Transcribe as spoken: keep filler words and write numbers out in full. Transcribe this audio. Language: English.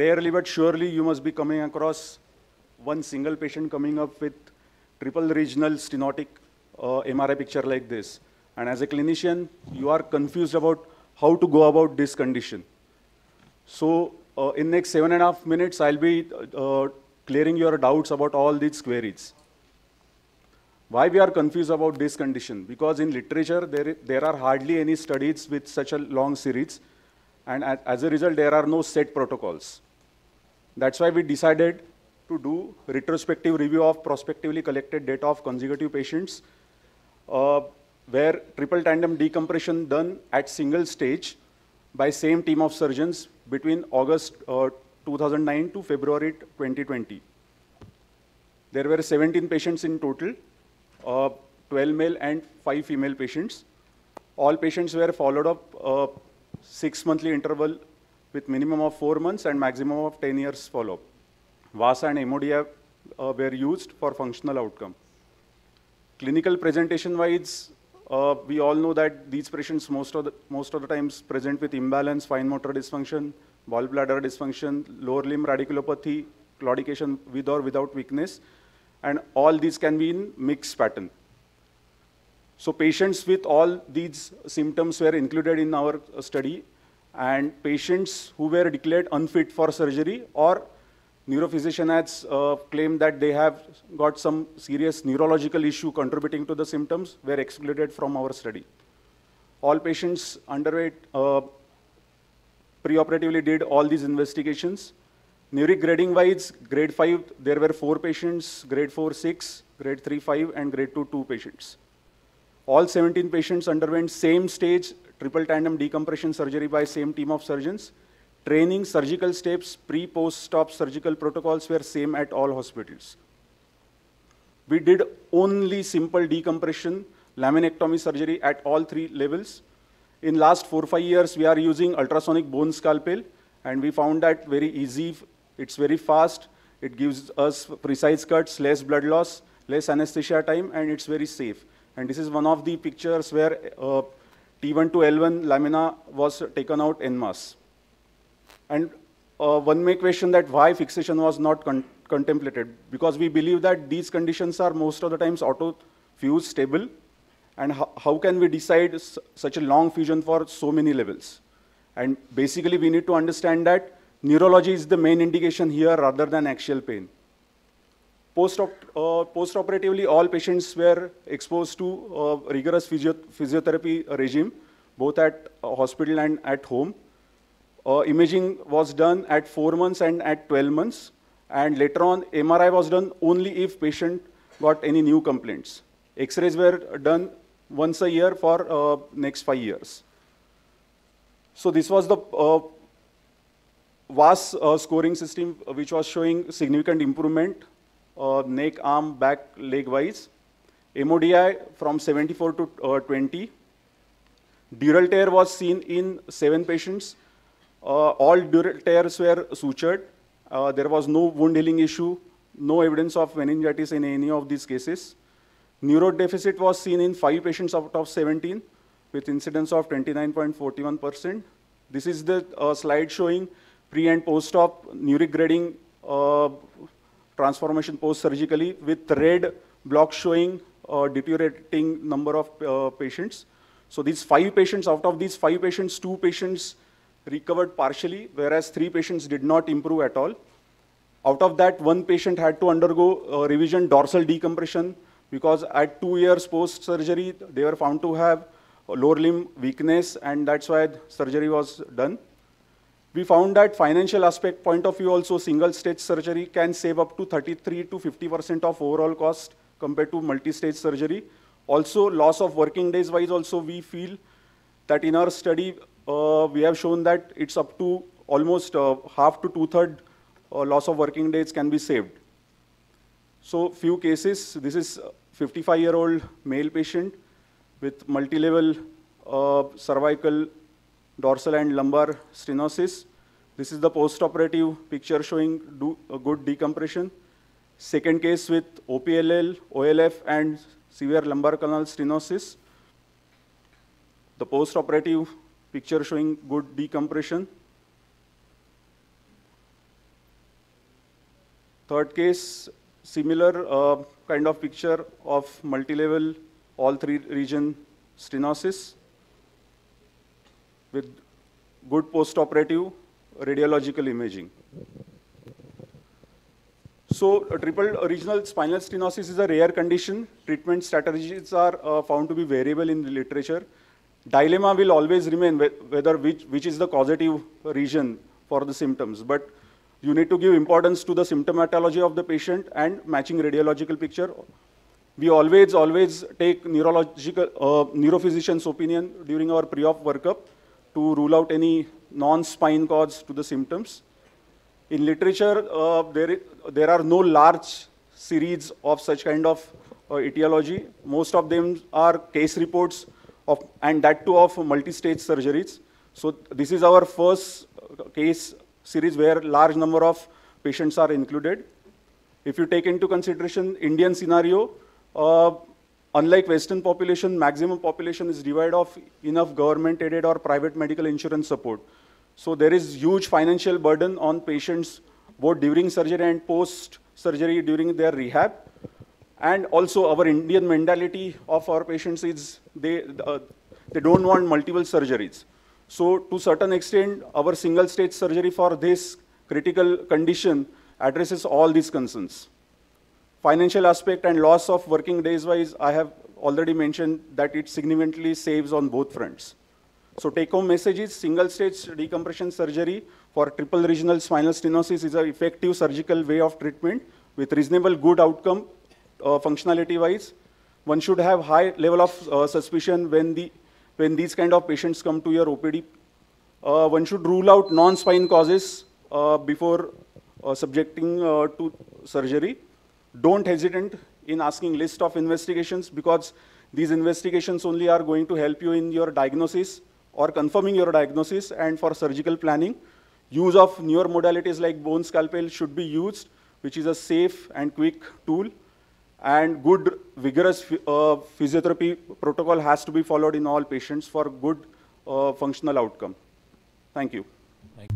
rarely but surely you must be coming across one single patient coming up with triple regional stenotic uh, M R I picture like this. And as a clinician, you are confused about how to go about this condition. So uh, in next seven and a half minutes, I'll be uh, clearing your doubts about all these queries. Why we are confused about this condition? Because in literature, there, there are hardly any studies with such a long series. And as a result, there are no set protocols. That's why we decided to do retrospective review of prospectively collected data of consecutive patients, uh, where triple tandem decompression done at single stage by same team of surgeons between August uh, two thousand nine to February twenty twenty. There were seventeen patients in total, uh, twelve male and five female patients. All patients were followed up uh, six-monthly interval with minimum of four months and maximum of ten years follow-up. VASA and M O D F uh, were used for functional outcome. Clinical presentation-wise, uh, we all know that these patients most of the, most of the times present with imbalance, fine motor dysfunction, gallbladder dysfunction, lower limb radiculopathy, claudication with or without weakness, and all these can be in mixed pattern. So patients with all these symptoms were included in our study, and patients who were declared unfit for surgery or neurophysician has uh, claimed that they have got some serious neurological issue contributing to the symptoms were excluded from our study. All patients underwent, uh, preoperatively did all these investigations. Neuric grading wise, grade five, there were four patients, grade four, six, grade three, five, and grade two, two patients. All seventeen patients underwent same stage triple tandem decompression surgery by same team of surgeons. Training, surgical steps, pre, post, stop surgical protocols were same at all hospitals. We did only simple decompression, laminectomy surgery at all three levels. In last four, five years, we are using ultrasonic bone scalpel, and we found that very easy, it's very fast, it gives us precise cuts, less blood loss, less anesthesia time, and it's very safe. And this is one of the pictures where uh, T one to L one lamina was taken out en masse. And uh, one may question that why fixation was not con contemplated, because we believe that these conditions are most of the times auto-fused, stable, and ho how can we decide such a long fusion for so many levels? And basically we need to understand that neurology is the main indication here rather than axial pain. Post-op uh, post-operatively, all patients were exposed to uh, rigorous physio physiotherapy regime, both at uh, hospital and at home. Uh, imaging was done at four months and at twelve months, and later on M R I was done only if patient got any new complaints. X-rays were done once a year for uh, next five years. So this was the uh, VAS uh, scoring system, which was showing significant improvement uh, neck, arm, back, leg wise. M O D I from seventy-four to uh, twenty. Dural tear was seen in seven patients. Uh, all dural tears were sutured. Uh, there was no wound healing issue, no evidence of meningitis in any of these cases. Neurodeficit was seen in five patients out of seventeen with incidence of twenty-nine point four one percent. This is the uh, slide showing pre and post-op neuric grading uh, transformation post-surgically with red blocks showing uh, deteriorating number of uh, patients. So these five patients, out of these five patients, two patients recovered partially, whereas three patients did not improve at all. Out of that, one patient had to undergo uh, revision dorsal decompression because at two years post-surgery, they were found to have lower limb weakness, and that's why surgery was done. We found that financial aspect point of view also, single-stage surgery can save up to thirty-three to fifty percent of overall cost compared to multi-stage surgery. Also, loss of working days-wise also, we feel that in our study, Uh, we have shown that it's up to almost uh, half to two-thirds uh, loss of working days can be saved. So few cases, this is fifty-five-year-old male patient with multi-level uh, cervical, dorsal, and lumbar stenosis. This is the post-operative picture showing do, uh, good decompression. Second case with O P L L, O L F, and severe lumbar canal stenosis. The post-operative picture showing good decompression. Third case, similar uh, kind of picture of multilevel all three region stenosis with good post-operative radiological imaging. So uh, triple regional spinal stenosis is a rare condition. Treatment strategies are uh, found to be variable in the literature. Dilemma will always remain whether which, which is the causative region for the symptoms, but you need to give importance to the symptomatology of the patient and matching radiological picture. We always, always take neurological, uh, neurophysician's opinion during our pre-op workup to rule out any non-spine cause to the symptoms. In literature, uh, there, there are no large series of such kind of uh, etiology. Most of them are case reports of, and that too of multi-stage surgeries. So this is our first case series where large number of patients are included. If you take into consideration Indian scenario, uh, unlike Western population, maximum population is devoid of enough government aided or private medical insurance support. So there is huge financial burden on patients both during surgery and post-surgery during their rehab. And also our Indian mentality of our patients is they, uh, they don't want multiple surgeries. So to a certain extent, our single stage surgery for this critical condition addresses all these concerns. Financial aspect and loss of working days wise, I have already mentioned that it significantly saves on both fronts. So take home message is single stage decompression surgery for triple regional spinal stenosis is an effective surgical way of treatment with reasonable good outcome uh, functionality wise. One should have high level of uh, suspicion when the When these kind of patients come to your O P D, uh, one should rule out non-spine causes uh, before uh, subjecting uh, to surgery. Don't hesitate in asking list of investigations because these investigations only are going to help you in your diagnosis or confirming your diagnosis and for surgical planning. Use of newer modalities like bone scalpel should be used, which is a safe and quick tool. And good, vigorous uh, physiotherapy protocol has to be followed in all patients for good uh, functional outcome. Thank you. Thank you.